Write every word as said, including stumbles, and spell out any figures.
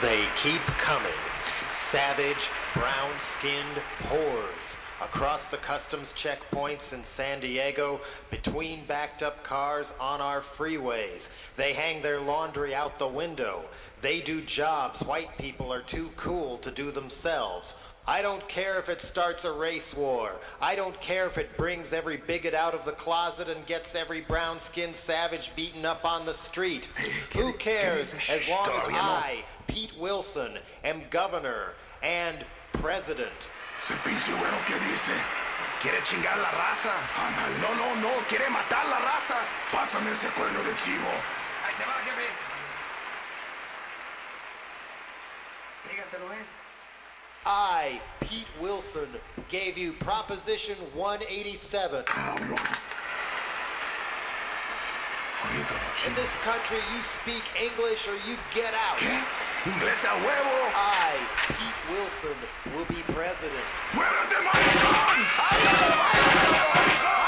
They keep coming. Savage, brown-skinned hordes across the customs checkpoints in San Diego, between backed-up cars on our freeways. They hang their laundry out the window. They do jobs white people are too cool to do themselves. I don't care if it starts a race war. I don't care if it brings every bigot out of the closet and gets every brown-skinned savage beaten up on the street. Who cares as long as I, Pete Wilson, am governor and president? Ese pinche güero, ¿qué dice? Quiere chingar la raza. Ana, no, no, no, quiere matar la raza. Pásame ese cuerno de chivo. Ahí te va, jefe. Pégatelo, eh. I, Pete Wilson, gave you Proposition one eighty-seven. Cabrón. In this country, you speak English or you get out. ¿Qué? Inglés a huevo. I, Pete Wilson, will be president. ¡Muérete, maricón! ¡Ay, maricón!